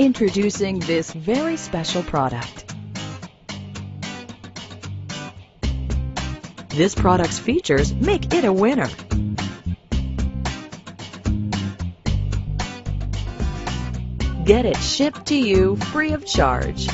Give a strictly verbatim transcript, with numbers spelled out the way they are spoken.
Introducing this very special product. This product's features make it a winner. Get it shipped to you free of charge.